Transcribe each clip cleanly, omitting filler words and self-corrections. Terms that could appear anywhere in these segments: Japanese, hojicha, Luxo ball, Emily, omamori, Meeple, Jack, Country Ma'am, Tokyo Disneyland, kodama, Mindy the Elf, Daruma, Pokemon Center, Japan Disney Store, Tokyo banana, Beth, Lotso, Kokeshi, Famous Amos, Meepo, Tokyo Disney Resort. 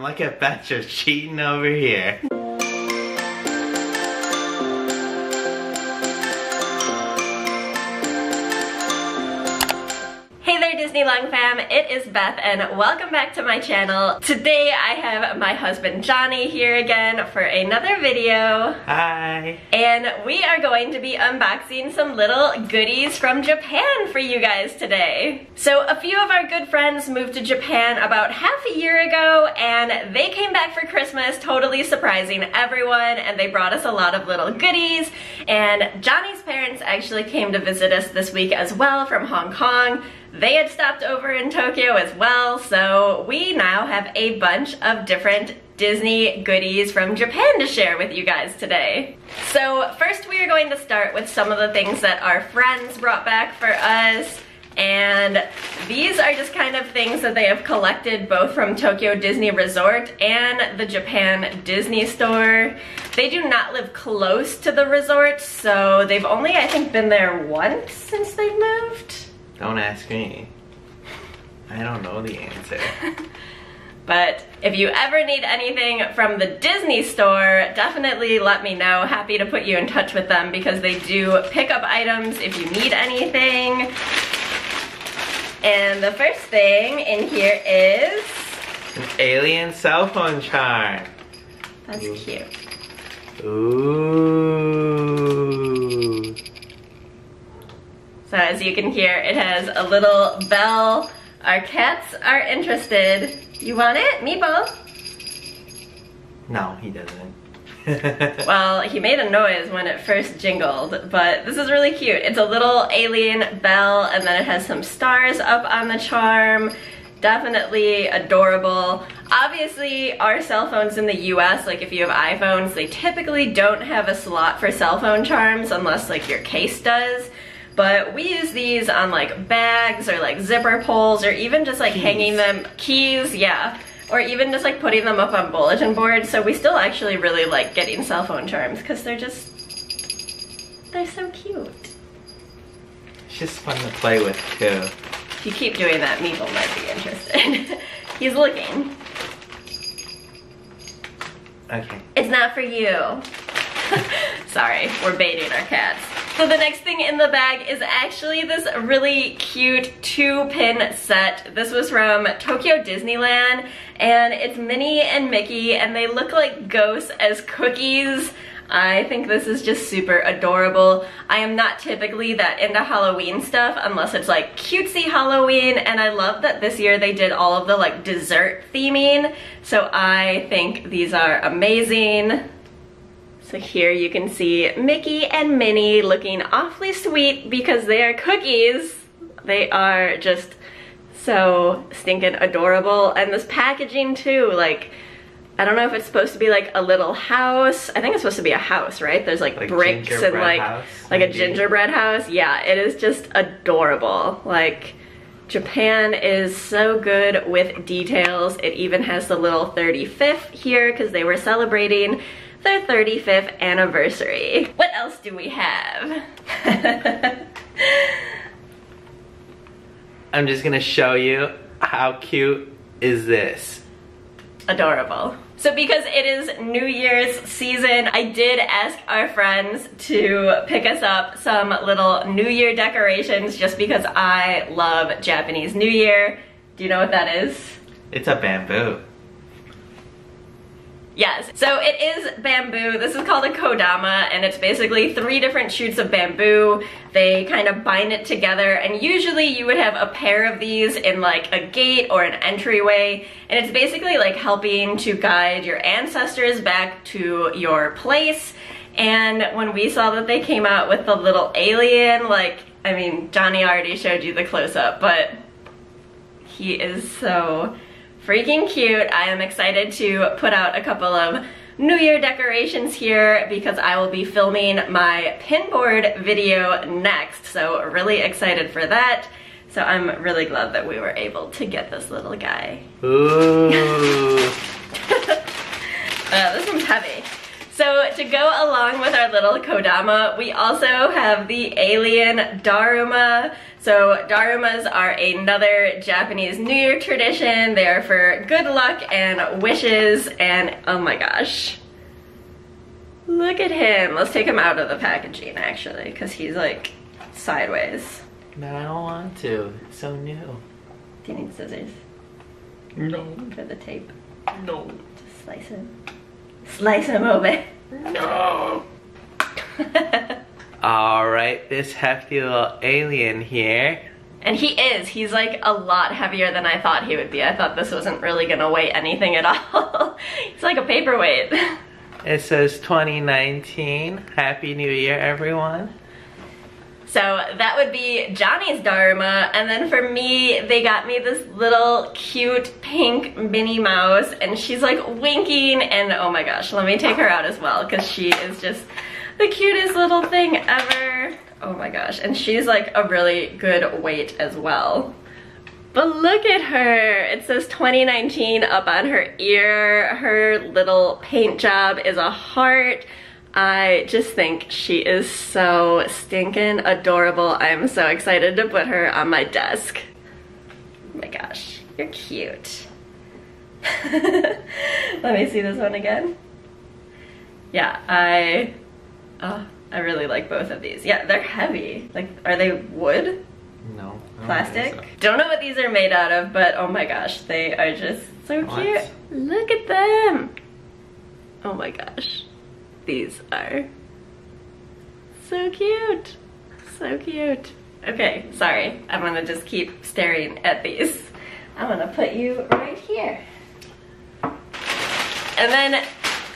Look at Beth just cheating over here. Disneyland fam, it is Beth and welcome back to my channel. Today I have my husband Johnny here again for another video. Hi! And we are going to be unboxing some little goodies from Japan for you guys today. So a few of our good friends moved to Japan about half a year ago and they came back for Christmas totally surprising everyone, and they brought us a lot of little goodies. And Johnny's parents actually came to visit us this week as well from Hong Kong. They had stopped over in Tokyo as well, so we now have a bunch of different Disney goodies from Japan to share with you guys today. So first we are going to start with some of the things that our friends brought back for us. And these are just kind of things that they have collected both from Tokyo Disney Resort and the Japan Disney Store. They do not live close to the resort, so they've only, I think, been there once since they've moved. Don't ask me. I don't know the answer. But if you ever need anything from the Disney Store, definitely let me know. Happy to put you in touch with them because they do pick up items if you need anything. And the first thing in here is... an alien cell phone charm. That's ooh. Cute. Ooh. So as you can hear, it has a little bell. Our cats are interested. You want it, Meepo? No, he doesn't. Well, he made a noise when it first jingled, but this is really cute. It's a little alien bell, and then it has some stars up on the charm. Definitely adorable. Obviously, our cell phones in the US, like if you have iPhones, they typically don't have a slot for cell phone charms unless like your case does. But we use these on like bags or like zipper pulls or even just like hanging them, keys, yeah. Or even just like putting them up on bulletin boards. So we still actually really like getting cell phone charms because they're just, they're so cute. It's just fun to play with too. If you keep doing that, Meeple might be interested. He's looking. Okay. It's not for you. Sorry, we're baiting our cats. So the next thing in the bag is actually this really cute 2-pin set. This was from Tokyo Disneyland, and it's Minnie and Mickey, and they look like ghosts as cookies. I think this is just super adorable. I am not typically that into Halloween stuff unless it's like cutesy Halloween, and I love that this year they did all of the like dessert theming. So I think these are amazing. So here you can see Mickey and Minnie looking awfully sweet because they are cookies. They are just so stinking adorable. And this packaging too, like, I don't know if it's supposed to be like a little house. I think it's supposed to be a house, right? There's like bricks and like a gingerbread house. Yeah, it is just adorable. Like, Japan is so good with details. It even has the little 35th here because they were celebrating their 35th anniversary. What else do we have? I'm just gonna show you how cute is this. Adorable. So because it is New Year's season, I did ask our friends to pick us up some little New Year decorations just because I love Japanese New Year. Do you know what that is? It's a bamboo. Yes, so it is bamboo. This is called a kodama, and it's basically 3 different shoots of bamboo. They kind of bind it together, and usually you would have a pair of these in like a gate or an entryway, and it's basically like helping to guide your ancestors back to your place. And when we saw that they came out with the little alien, like, I mean, Johnny already showed you the close-up, but he is so freaking cute. I am excited to put out a couple of New Year decorations here because I will be filming my pinboard video next, so really excited for that. So I'm really glad that we were able to get this little guy. Ooh. This one's heavy. So to go along with our little kodama, we also have the alien Daruma. So darumas are another Japanese New Year tradition. They are for good luck and wishes, and oh my gosh. Look at him. Let's take him out of the packaging actually, because he's like sideways. No, I don't want to. It's so new. Do you need scissors? No. For the tape? No. Just slice him. Slice him open. No. Alright, this hefty little alien here. And he is. He's like a lot heavier than I thought he would be. I thought this wasn't really gonna weigh anything at all. It's like a paperweight. It says 2019. Happy New Year, everyone. So that would be Johnny's Daruma, and then for me, they got me this little cute pink Minnie Mouse, and she's like winking, and oh my gosh, let me take her out as well, because she is just the cutest little thing ever. Oh my gosh, and she's like a really good weight as well. But look at her! It says 2019 up on her ear. Her little paint job is a heart. I just think she is so stinking adorable. I'm so excited to put her on my desk. Oh my gosh, you're cute. Let me see this one again. Yeah, I really like both of these. Yeah, they're heavy. Like, are they wood? No. Plastic? So. Don't know what these are made out of, but oh my gosh, they are just so cute. Look at them! Oh my gosh. These are so cute. So cute. Okay, sorry. I'm gonna just keep staring at these. I'm gonna put you right here. And then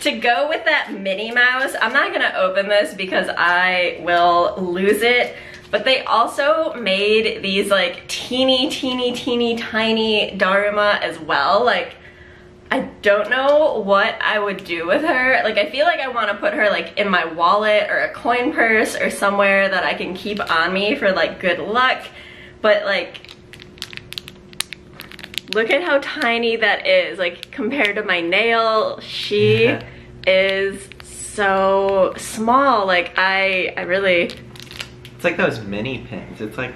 to go with that Minnie Mouse, I'm not gonna open this because I will lose it. But they also made these like teeny tiny Daruma as well. Like, I don't know what I would do with her. Like, I feel like I want to put her like in my wallet or a coin purse or somewhere that I can keep on me for like good luck. But like, look at how tiny that is. Like, compared to my nail, she is so small. Like, I really... It's like those mini pins. It's like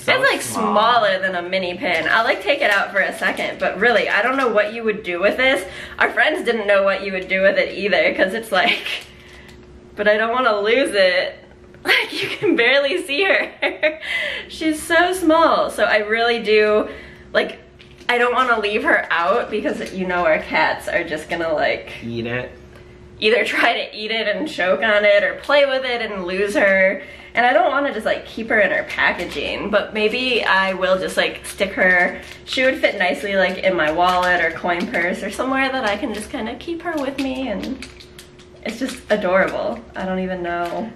so it's like smaller than a mini pin. I'll like take it out for a second, but really, I don't know what you would do with this. Our friends didn't know what you would do with it either, because it's like, but I don't want to lose it. Like, you can barely see her. She's so small. So I really do, like, I don't want to leave her out because you know our cats are just gonna like eat it. Either try to eat it and choke on it or play with it and lose her. And I don't want to just like keep her in her packaging, but maybe I will just like stick her. She would fit nicely like in my wallet or coin purse or somewhere that I can just kind of keep her with me, and it's just adorable. I don't even know.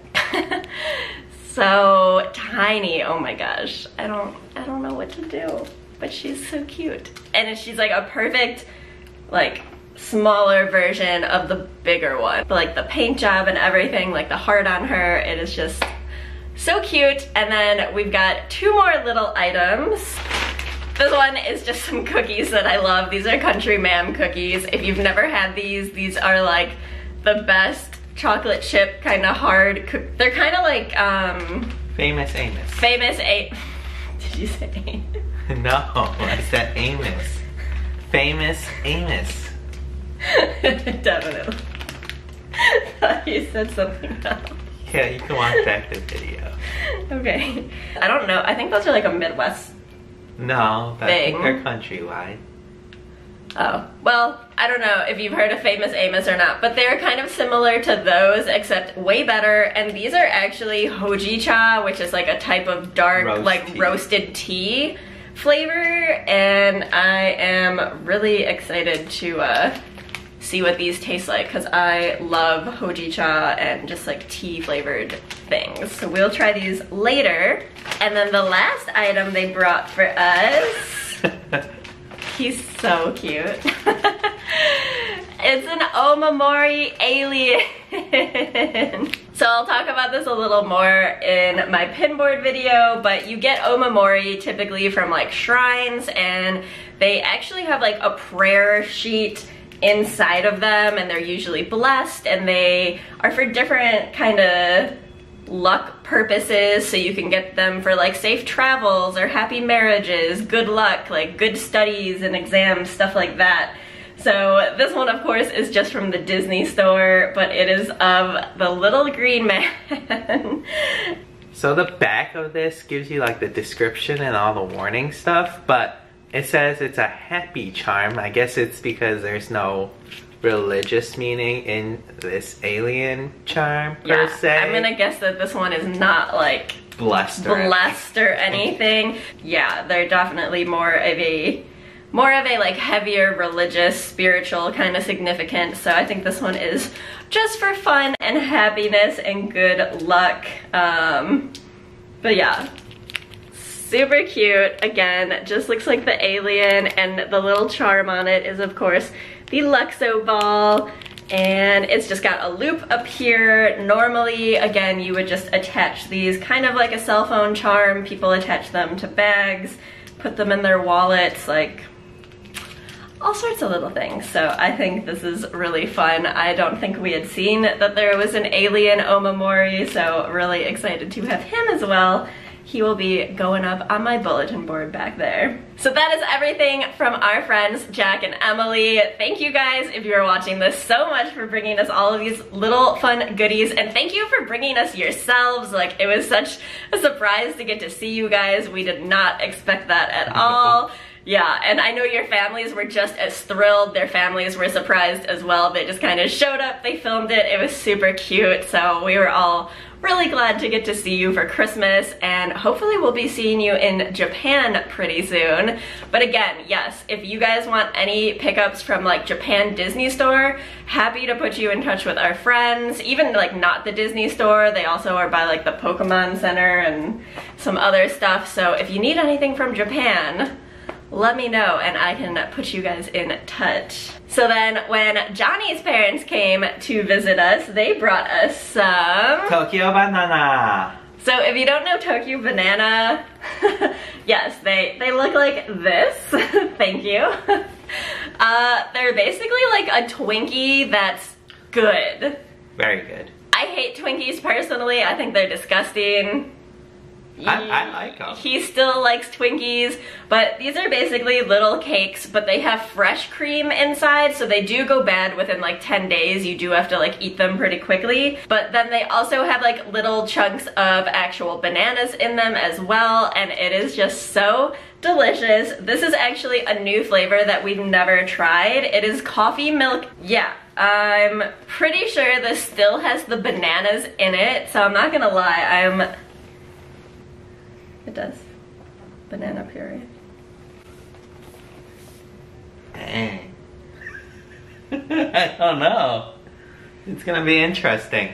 So tiny. Oh my gosh. I don't know what to do, but she's so cute. And she's like a perfect like smaller version of the bigger one. But like the paint job and everything, like the heart on her, it is just so cute. And then we've got two more little items. This one is just some cookies that I love. These are Country Ma'am cookies. If you've never had these are like the best chocolate chip kind of hard cookies. They're kind of like Famous Amos. Famous Amos. Did you say Amos? No, I said Amos. Famous Amos. Definitely. I thought you said something else. Yeah, you can watch back the video. Okay. I don't know. I think those are like a Midwest thing. No, they're countrywide. Oh. Well, I don't know if you've heard of Famous Amos or not, but they're kind of similar to those, except way better. And these are actually hojicha, which is like a type of dark, roasted tea flavor. And I am really excited to see what these taste like, because I love hojicha and just like tea flavored things. So we'll try these later. And then the last item they brought for us, he's so cute. It's an omamori alien. So I'll talk about this a little more in my pinboard video, but you get omamori typically from like shrines, and they actually have like a prayer sheet inside of them, and they're usually blessed, and they are for different kind of luck purposes, so you can get them for like safe travels or happy marriages, good luck, like good studies and exams, stuff like that. So this one, of course, is just from the Disney Store, but it is of the little green man. So the back of this gives you like the description and all the warning stuff, but it says it's a happy charm. I guess it's because there's no religious meaning in this alien charm per se. I'm gonna guess that this one is not like blessed or anything. Yeah, they're definitely more of a like heavier religious, spiritual kind of significance. So I think this one is just for fun and happiness and good luck. But yeah, super cute. Again, just looks like the alien, and the little charm on it is of course the Luxo ball, and it's just got a loop up here. Normally, again, you would just attach these kind of like a cell phone charm. People attach them to bags, put them in their wallets, like all sorts of little things. So I think this is really fun. I don't think we had seen that there was an alien omamori, so really excited to have him as well. He will be going up on my bulletin board back there. So that is everything from our friends Jack and Emily. Thank you guys, if you're watching this, so much for bringing us all of these little fun goodies, and thank you for bringing us yourselves. Like, it was such a surprise to get to see you guys. We did not expect that at all. Yeah, and I know your families were just as thrilled. Their families were surprised as well. They just kind of showed up, they filmed it, it was super cute. So we were all really glad to get to see you for Christmas, and hopefully we'll be seeing you in Japan pretty soon. But again, yes, if you guys want any pickups from like Japan Disney Store, happy to put you in touch with our friends. Even like not the Disney Store, they also are by like the Pokemon Center and some other stuff. So if you need anything from Japan, let me know and I can put you guys in touch. So then when Johnny's parents came to visit us, they brought us some Tokyo banana. So if you don't know Tokyo banana, yes, they look like this. Thank you. They're basically like a Twinkie that's good. Very good. I hate Twinkies personally. I think they're disgusting. I like them. He still likes Twinkies, but these are basically little cakes, but they have fresh cream inside, so they do go bad within like 10 days. You do have to like eat them pretty quickly. But then they also have like little chunks of actual bananas in them as well, and it is just so delicious. This is actually a new flavor that we've never tried. It is coffee milk. Yeah, I'm pretty sure this still has the bananas in it, so I'm not gonna lie, it does. Banana puree. Dang. I don't know. It's gonna be interesting.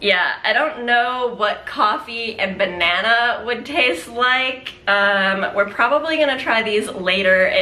Yeah, I don't know what coffee and banana would taste like. We're probably gonna try these later.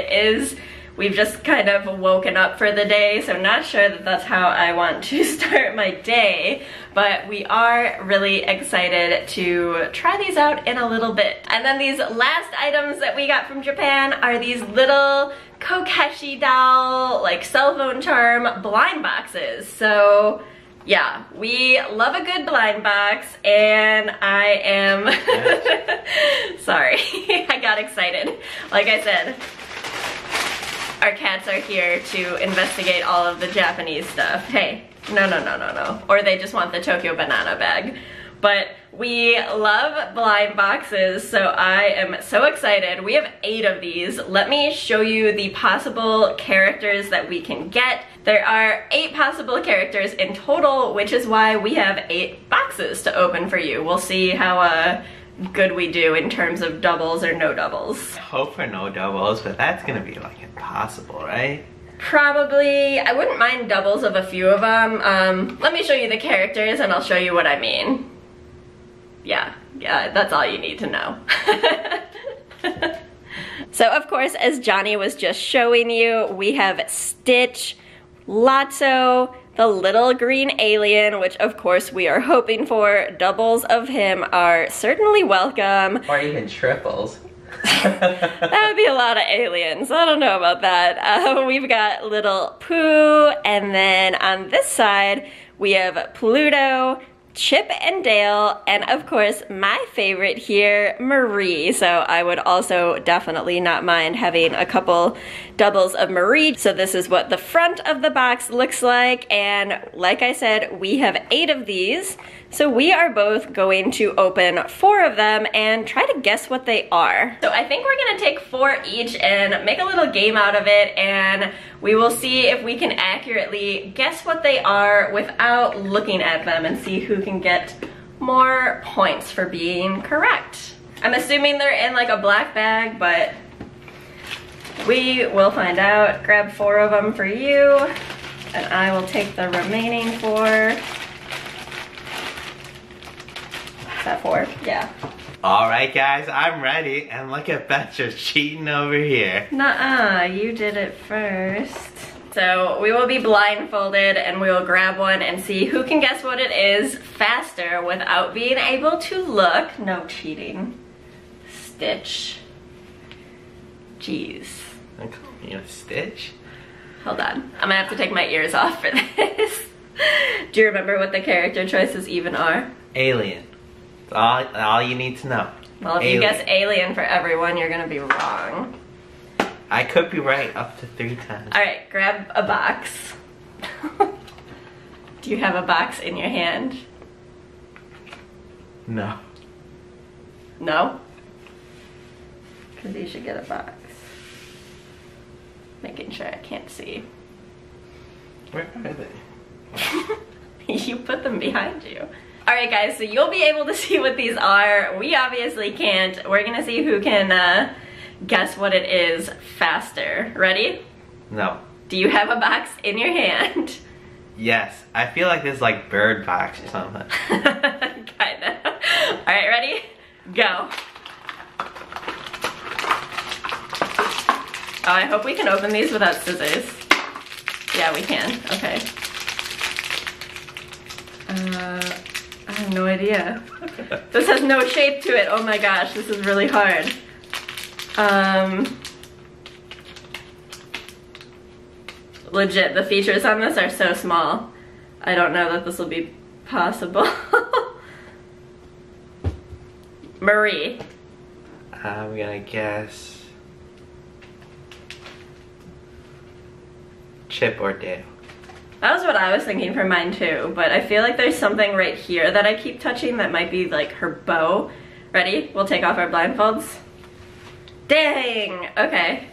We've just kind of woken up for the day, so I'm not sure that that's how I want to start my day, but we are really excited to try these out in a little bit. And then these last items that we got from Japan are these little Kokeshi doll, like cell phone charm blind boxes. So yeah, we love a good blind box, and I am sorry, I got excited. Like I said, our cats are here to investigate all of the Japanese stuff. Hey, no. Or they just want the Tokyo banana bag. But we love blind boxes, so I am so excited. We have 8 of these. Let me show you the possible characters that we can get. There are 8 possible characters in total, which is why we have 8 boxes to open for you. We'll see how good we do in terms of doubles or no doubles. I hope for no doubles, but that's gonna be like impossible, right? Probably. I wouldn't mind doubles of a few of them. Let me show you the characters and I'll show you what I mean. Yeah, that's all you need to know. So of course, as Johnny was just showing you, we have Stitch, Lotso, the little green alien, which of course we are hoping for. Doubles of him are certainly welcome. Or even triples. That would be a lot of aliens. I don't know about that. We've got little Pooh, and then on this side we have Pluto, Chip and Dale, and of course my favorite here, Marie. So I would also definitely not mind having a couple doubles of Marie. So this is what the front of the box looks like, and like I said, we have 8 of these. So we are both going to open 4 of them and try to guess what they are. So I think we're gonna take 4 each and make a little game out of it, and we will see if we can accurately guess what they are without looking at them and see who can get more points for being correct. I'm assuming they're in like a black bag, but we will find out. Grab 4 of them for you, and I will take the remaining 4. That 4, yeah. All right, guys, I'm ready. And look at Beth just cheating over here. Nuh-uh, you did it first. So we will be blindfolded, and we will grab one and see who can guess what it is faster without being able to look. No cheating. Stitch. Jeez. Don't call me a stitch. Hold on. I'm gonna have to take my ears off for this. Do you remember what the character choices even are? Alien. All you need to know. Well, if alien. You guess alien for everyone, you're gonna be wrong. I could be right up to 3 times. Alright, grab a box. Do you have a box in your hand? No. No? Because you should get a box. Making sure I can't see. Where are they? You put them behind you. Alright guys, so you'll be able to see what these are. We obviously can't. We're gonna see who can guess what it is faster. Ready? No. Do you have a box in your hand? Yes. I feel like this is like Bird Box or something. Kinda. Alright, ready? Go. Oh, I hope we can open these without scissors. Yeah, we can. Okay. I have no idea. This has no shape to it. Oh my gosh, this is really hard. Legit, the features on this are so small. I don't know that this will be possible. Marie. I'm gonna guess... Chip or Dale. That was what I was thinking for mine too, but I feel like there's something right here that I keep touching that might be like her bow. Ready? We'll take off our blindfolds. Dang! Okay.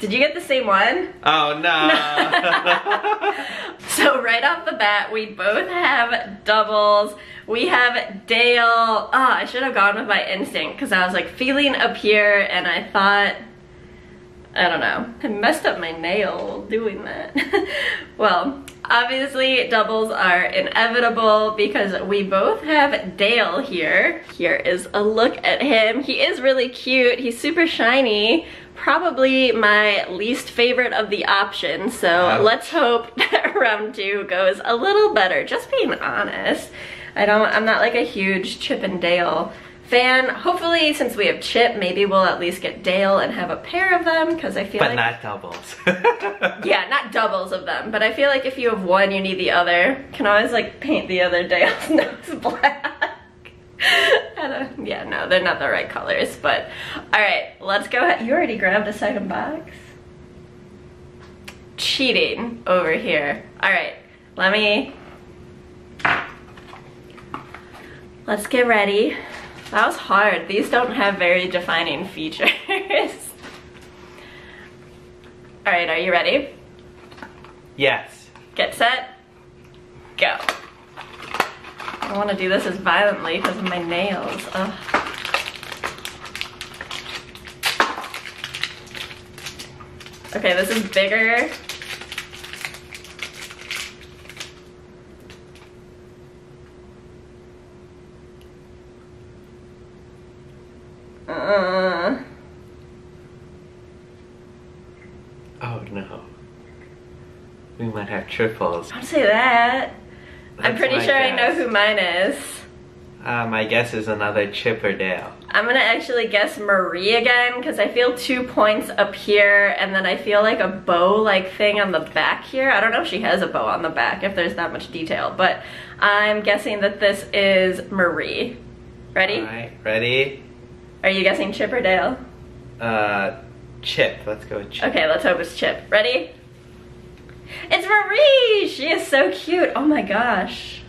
Did you get the same one? Oh no! So right off the bat, we both have doubles. We have Dale. Oh, I should have gone with my instinct because I was like feeling up here and I thought... I don't know. I messed up my nail doing that. Well, obviously doubles are inevitable because we both have Dale here. Here is a look at him. He is really cute. He's super shiny. Probably my least favorite of the options. So let's hope that round 2 goes a little better. Just being honest. I'm not like a huge Chip and Dale fan. Hopefully, since we have Chip, maybe we'll at least get Dale and have a pair of them, because I feel like... But not doubles. Yeah, not doubles of them, but I feel like if you have one, you need the other. Can always, like, paint the other Dale's nose black. Yeah, no, they're not the right colors, but... Alright, let's go ahead. You already grabbed a second box? Cheating over here. Alright, let me... Let's get ready. That was hard. These don't have very defining features. Alright, are you ready? Yes. Get set. Go. I don't want to do this as violently because of my nails. Ugh. Okay, this is bigger. Oh no. We might have triples. Don't say that. That's I'm pretty sure guess. I know who mine is. My guess is another Chip or Dale. I'm gonna actually guess Marie again, because I feel 2 points up here, and then I feel like a bow-like thing on the back here. I don't know if she has a bow on the back, if there's that much detail, but I'm guessing that this is Marie. Ready? All right, ready? Are you guessing Chip or Dale? Chip. Let's go with Chip. Okay, let's hope it's Chip. Ready? It's Marie! She is so cute. Oh my gosh.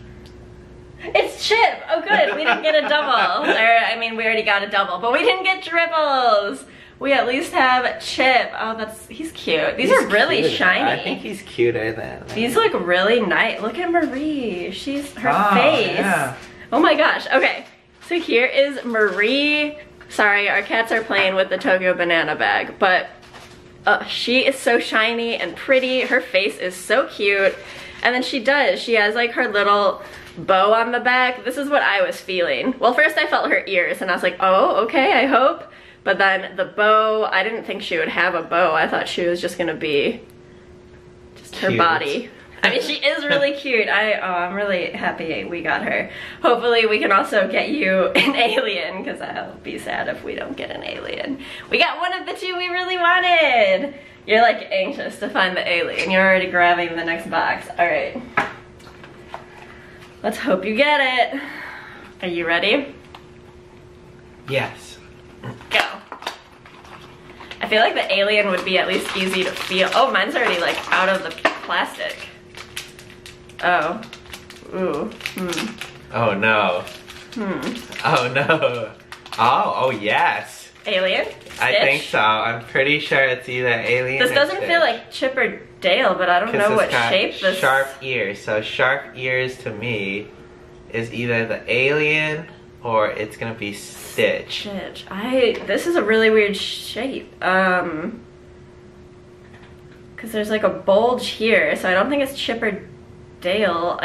It's Chip! Oh good, we didn't get a double. Or, I mean, we already got a double, but we didn't get triples! We at least have Chip. Oh, that's, he's cute. These are really shiny. I think he's cuter than... These look really nice. Look at Marie. She's, her face. Yeah. Oh my gosh, okay. So here is Marie. Sorry, our cats are playing with the Tokyo banana bag, but she is so shiny and pretty. Her face is so cute. And then she has like her little bow on the back. This is what I was feeling. Well, first I felt her ears and I was like, oh, okay, I hope. But then the bow, I didn't think she would have a bow. I thought she was just gonna be just cute. Her body. I mean, she is really cute. I'm really happy we got her. Hopefully we can also get you an alien, because I'll be sad if we don't get an alien. We got one of the two we really wanted. You're like anxious to find the alien. You're already grabbing the next box. All right. Let's hope you get it. Are you ready? Yes. Go. I feel like the alien would be at least easy to feel. Oh, mine's already like out of the plastic. Oh. Ooh. Hmm. Oh no. Hmm. Oh no. Oh yes. Alien? Stitch? I think so. I'm pretty sure it's either alien or Stitch. This doesn't feel like Chip or Dale, but I don't know what shape this is. Sharp ears. So sharp ears to me is either the alien or it's gonna be Stitch. Stitch. This is a really weird shape. Because there's like a bulge here, so I don't think it's Chip or Dale,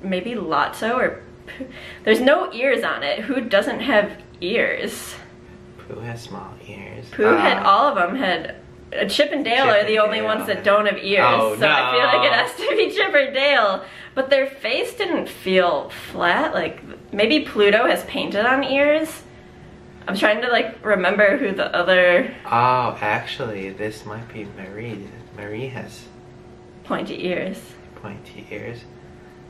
maybe Lotso or Pooh. There's no ears on it. Who doesn't have ears? Pooh has small ears. Pooh had, all of them had, Chip and Dale are the only ones that don't have ears. Oh, so no. I feel like it has to be Chip or Dale. But their face didn't feel flat, like maybe Pluto has painted on ears. I'm trying to like remember who the other... Oh, actually this might be Marie. Marie has... pointy ears. Pointy ears.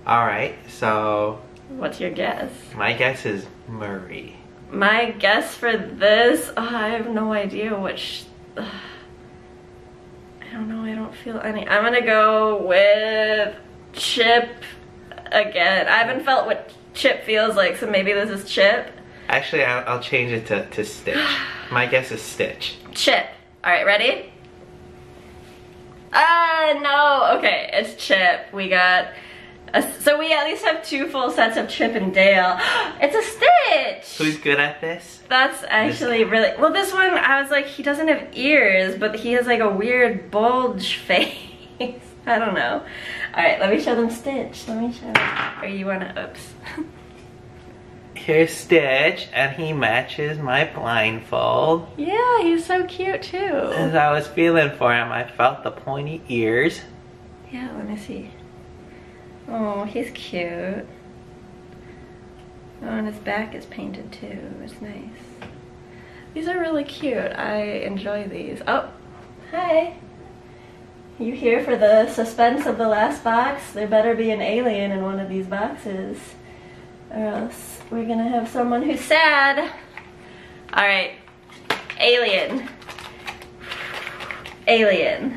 Alright, so... What's your guess? My guess is Marie. My guess for this... Oh, I have no idea which... I don't know, I don't feel any... I'm gonna go with Chip again. I haven't felt what Chip feels like, so maybe this is Chip. Actually, I'll change it to Stitch. My guess is Stitch. Chip. Alright, ready? No, okay, it's Chip. We got, so we at least have two full sets of Chip and Dale. It's a Stitch! Who's good at this? That's actually really, well this one, I was like, he doesn't have ears, but he has like a weird bulge face. I don't know. Alright, let me show them Stitch. Let me show them, or you wanna, oops. Here's Stitch, and he matches my blindfold. Yeah, he's so cute too. As I was feeling for him, I felt the pointy ears. Yeah, let me see. Oh, he's cute. Oh, and his back is painted too. It's nice. These are really cute. I enjoy these. Oh, hi. You here for the suspense of the last box? There better be an alien in one of these boxes, or else we're gonna have someone who's sad. All right, alien. Alien.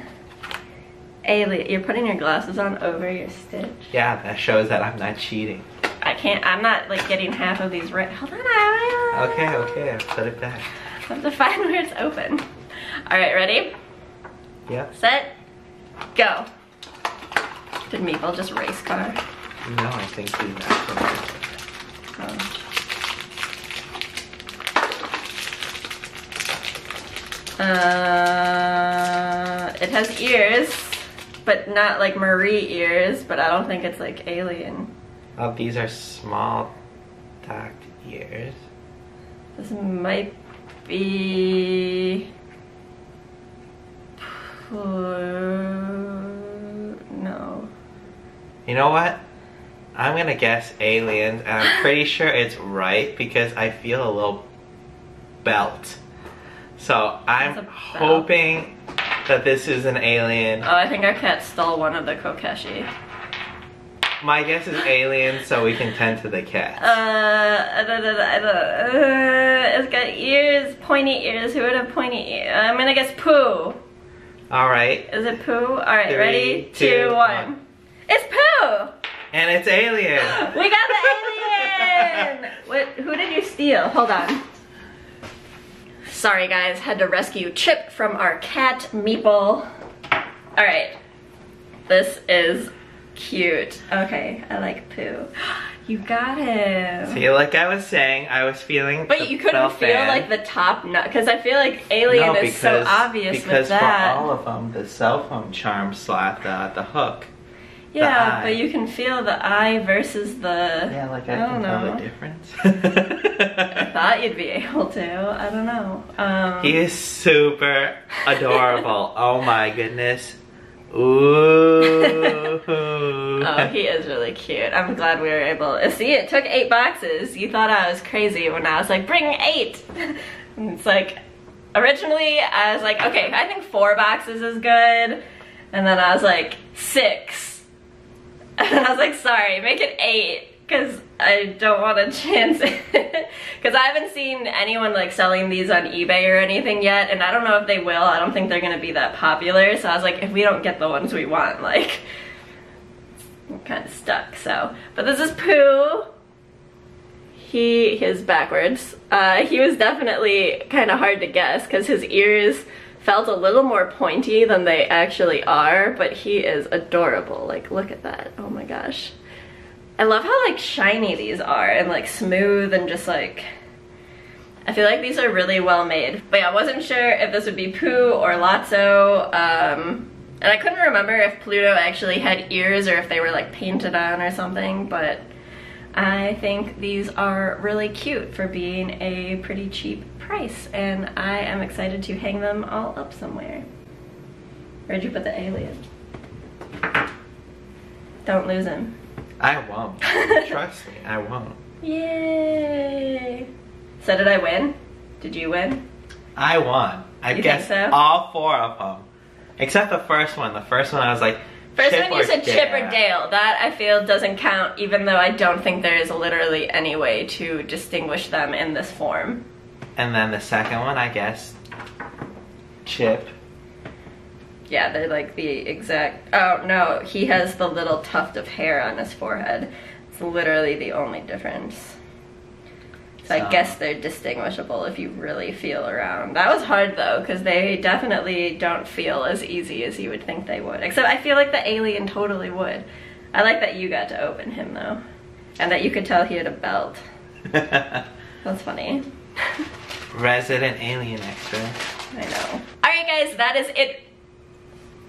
Alien. You're putting your glasses on over your Stitch. Yeah, that shows that I'm not cheating. I can't, I'm not like getting half of these right. Hold on. Okay, okay, put it back. I have to find where it's open. All right, ready? Yep. Set, go. Did Meeple just race car? No, I think he's not. It has ears, but not like Marie ears, but I don't think it's like alien. Oh, these are small docked ears. This might be... No. You know what? I'm gonna guess aliens, and I'm pretty sure it's right because I feel a little belt. So I'm hoping that this is an alien. Oh, I think our cat stole one of the Kokeshi. My guess is alien, so we can tend to the cat. It's got ears, pointy ears. Who would have pointy ears? I'm gonna guess poo. Alright. Is it poo? Alright, ready? 2, 1. It's poo! And it's alien! We got the alien! What, who did you steal? Hold on. Sorry guys, had to rescue Chip from our cat, Meeple. Alright. This is cute. Okay, I like poo. You got him. See, like I was saying, I was feeling. But you couldn't feel like the top nut, because I feel like alien is so obvious with that. Because for all of them, the cell phone charm slot, the hook. Yeah, but you can feel the eye versus the. Yeah, like I can tell the difference. I thought you'd be able to. I don't know. He is super adorable. Oh my goodness. Ooh. Oh, he is really cute. I'm glad we were able to see it. Took 8 boxes. You thought I was crazy when I was like, bring 8. And it's like, originally I was like, okay, I think 4 boxes is good. And then I was like, 6. And I was like, sorry, make it 8. Because I don't want to chance it. Because I haven't seen anyone like selling these on eBay or anything yet, and I don't know if they will. I don't think they're going to be that popular, so I was like, if we don't get the ones we want, like, I'm kind of stuck, so. But this is Pooh. He is backwards. He was definitely kind of hard to guess, because his ears felt a little more pointy than they actually are, but he is adorable. Like, look at that. Oh my gosh. I love how like shiny these are and like smooth and just like, I feel like these are really well made. But yeah, I wasn't sure if this would be Pooh or Lotso, and I couldn't remember if Pluto actually had ears or if they were like painted on or something, but I think these are really cute for being a pretty cheap price, and I am excited to hang them all up somewhere. Where'd you put the alien? Don't lose him. I won't. Trust me, I won't. Yay! So did I win? Did you win? I won. I guessed all 4 of them. Except the first one. The first one I was like, first one you said Chip or Dale. That I feel doesn't count, even though I don't think there is literally any way to distinguish them in this form. And then the second one I guessed Chip. Yeah, they're like the exact, oh no, he has the little tuft of hair on his forehead. It's literally the only difference. So I guess they're distinguishable if you really feel around. That was hard though, because they definitely don't feel as easy as you would think they would. Except I feel like the alien totally would. I like that you got to open him though. And that you could tell he had a belt. That's funny. Resident alien extra. I know. Alright guys, that is it.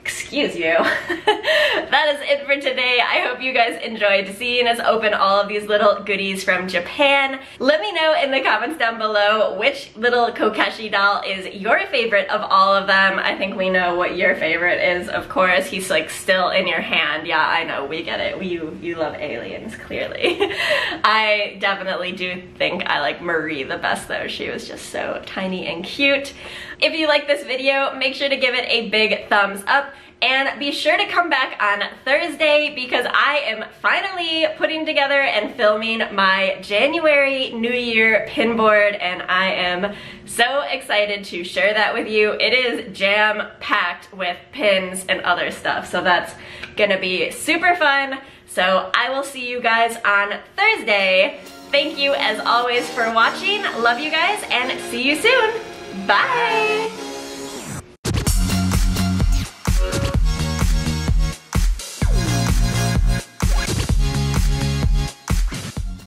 Excuse you. That is it for today. I hope you guys enjoyed seeing us open all of these little goodies from Japan. Let me know in the comments down below which little Kokeshi doll is your favorite of all of them. I think we know what your favorite is, of course. He's like still in your hand. Yeah, I know, we get it. You love aliens, clearly. I definitely do think I like Marie the best though. She was just so tiny and cute. If you like this video, make sure to give it a big thumbs up. And be sure to come back on Thursday because I am finally putting together and filming my January New Year pin board, and I am so excited to share that with you. It is jam-packed with pins and other stuff, so that's gonna be super fun. So I will see you guys on Thursday. Thank you as always for watching. Love you guys and see you soon. Bye!